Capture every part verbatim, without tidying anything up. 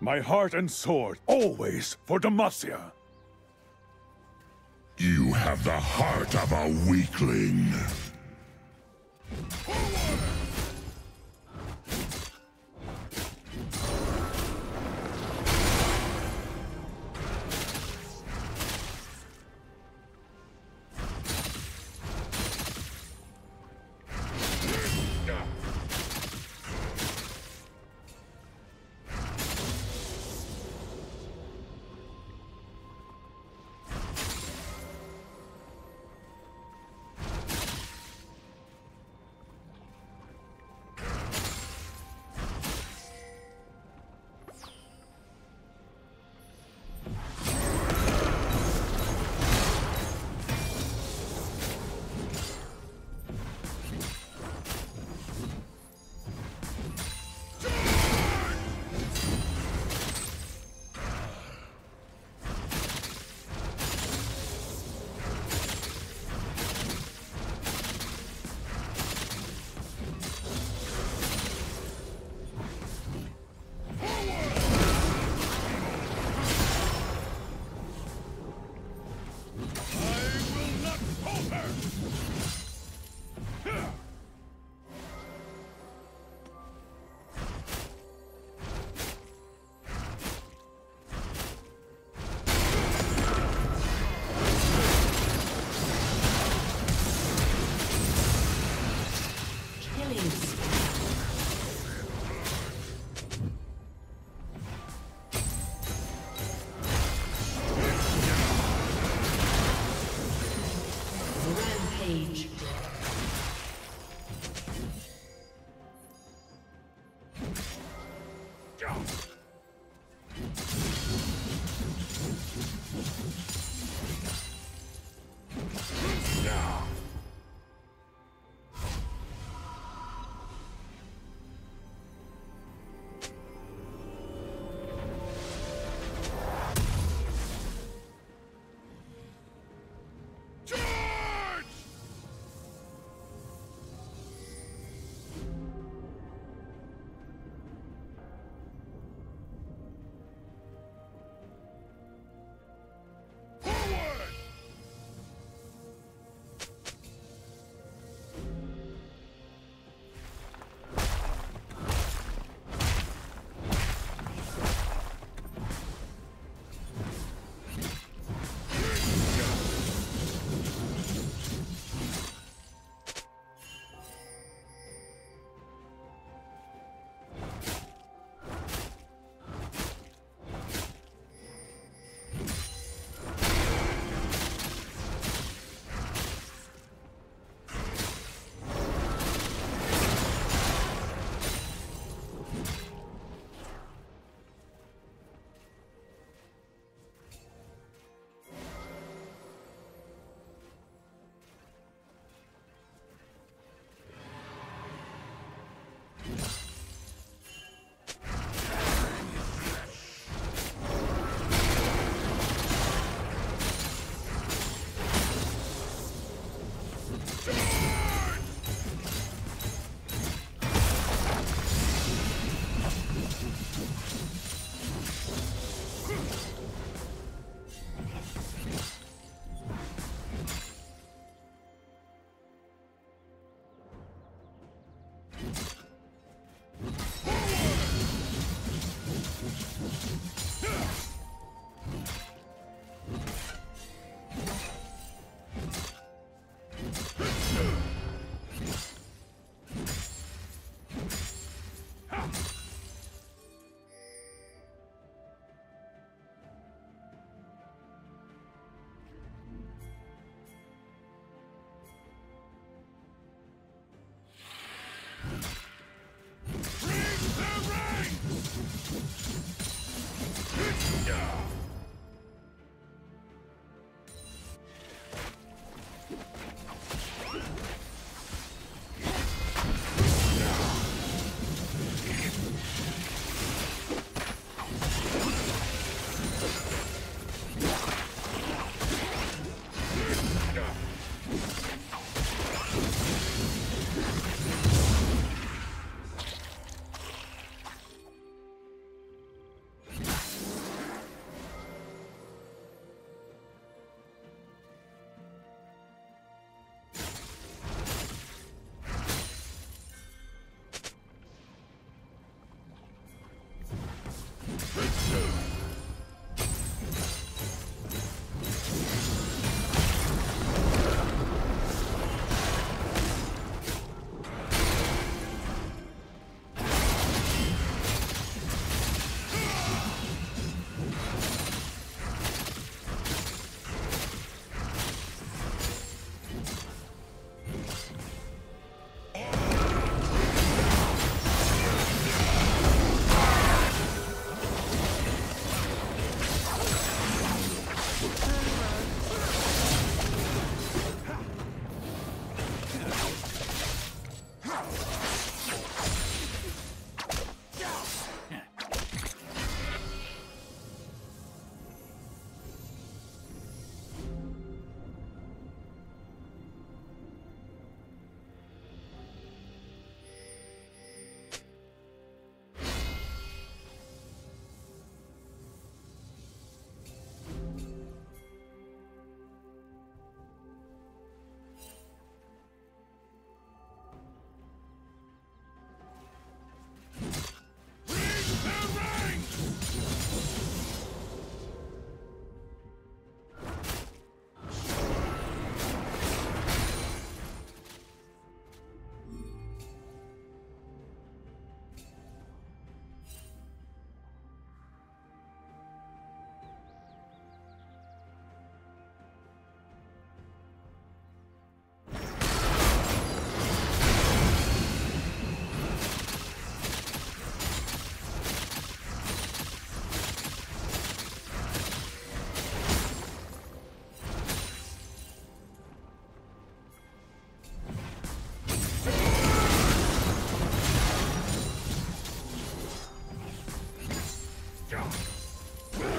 My heart and sword, always for Demacia. You have the heart of a weakling. Killing spree.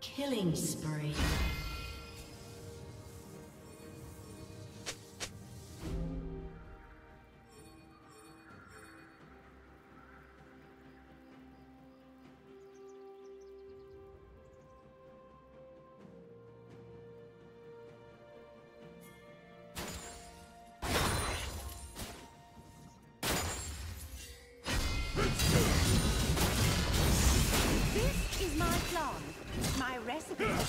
Killing spree. Recipe for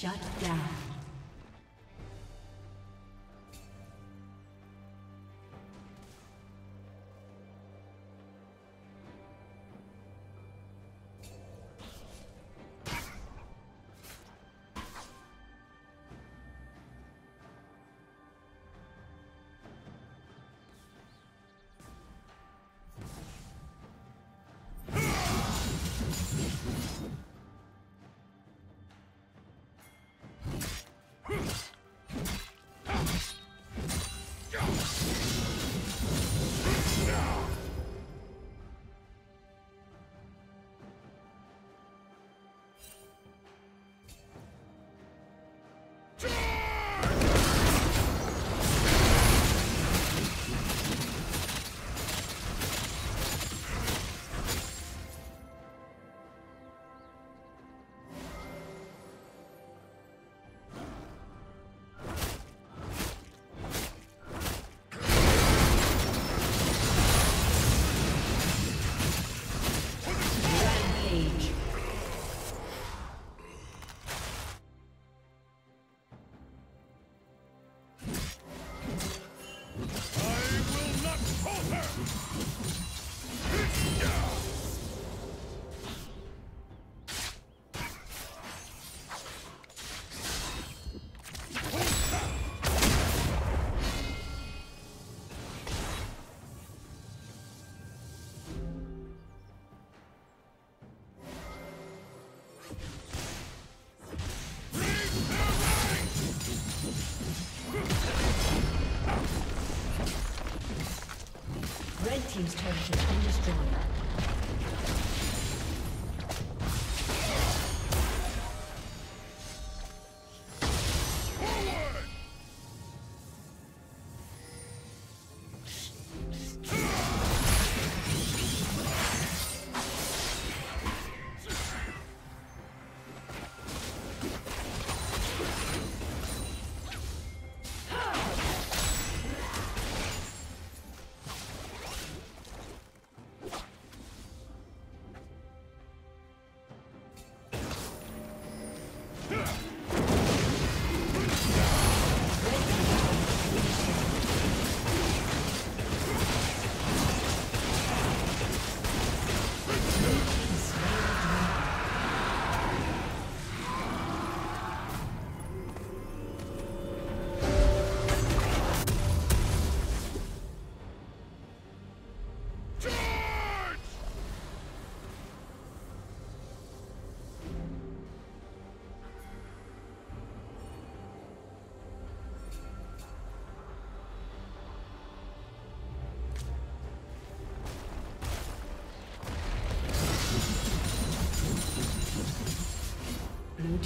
Shut down.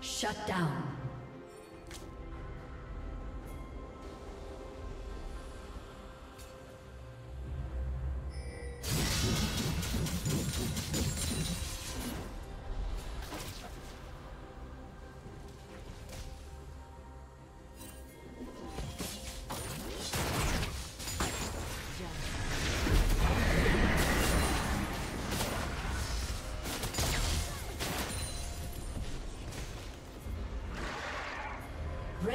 Shut down.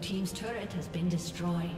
Team's turret has been destroyed.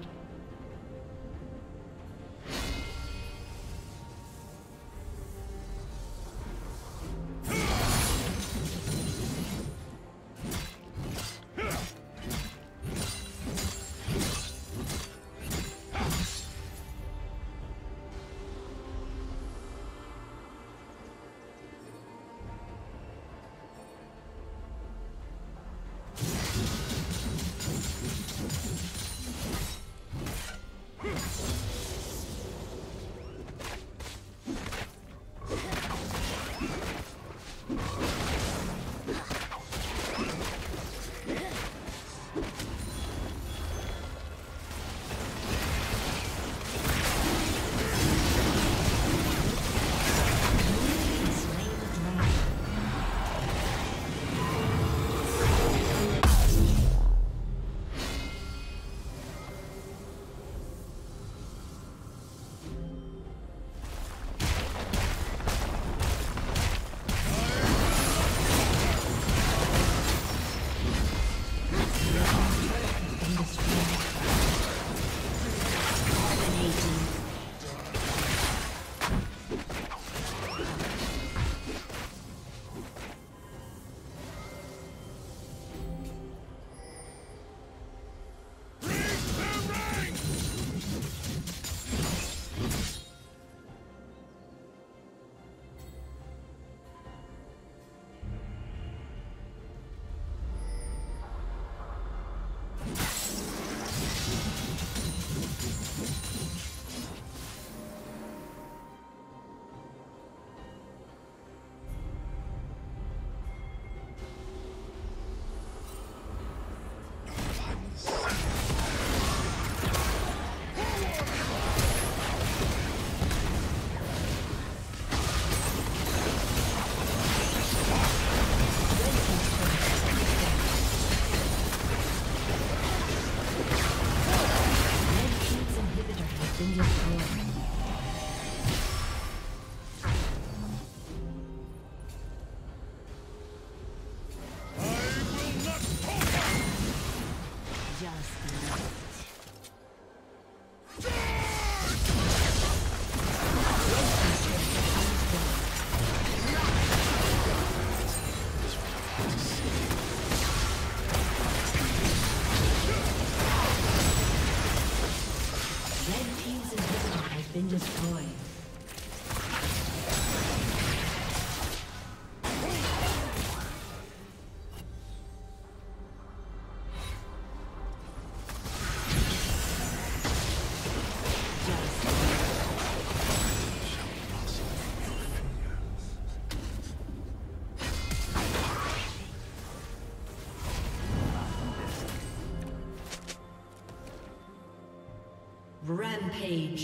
Rampage.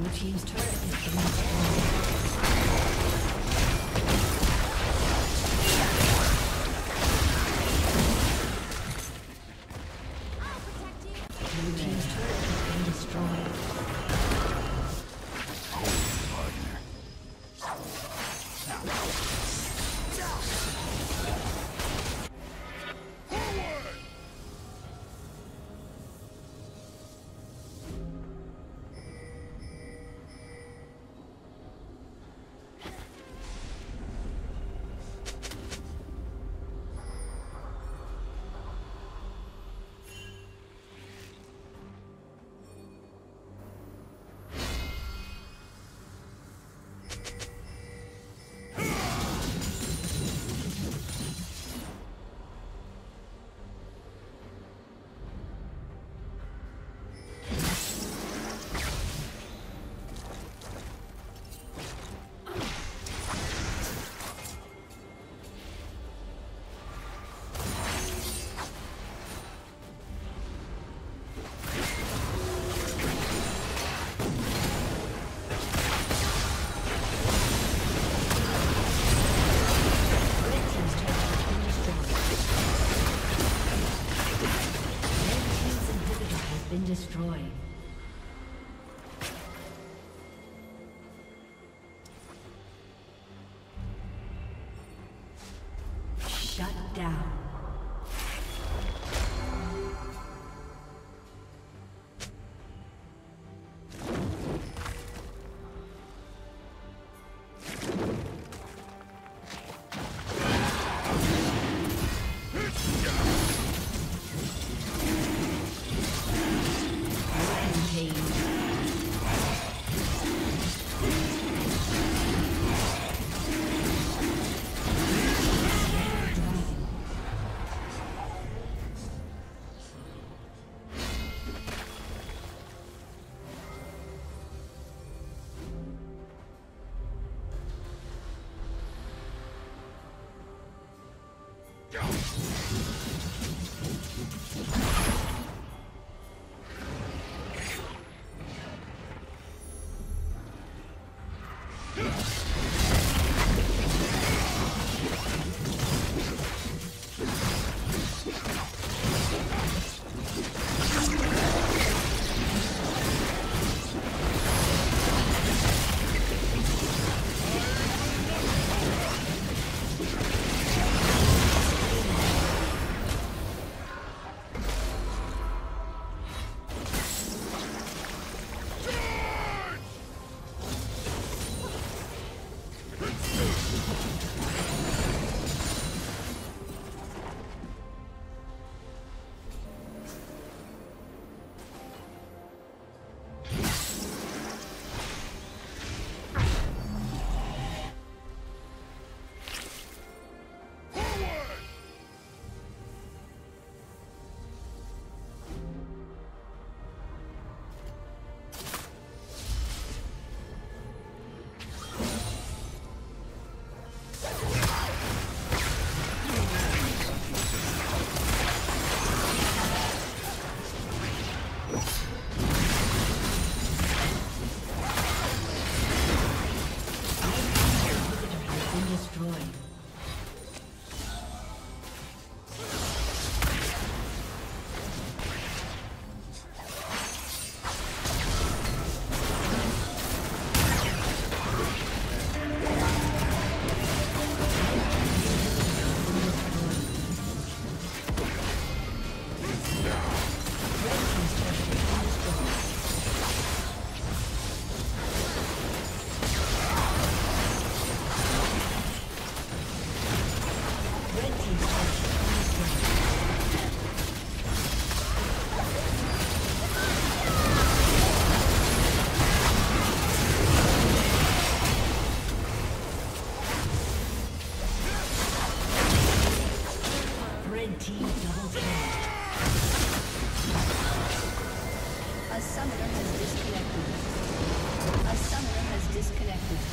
Blue team's turret has been destroyed. Blue team's turret has been destroyed. Destroyed. Shut down. A summoner has disconnected. A summoner has disconnected.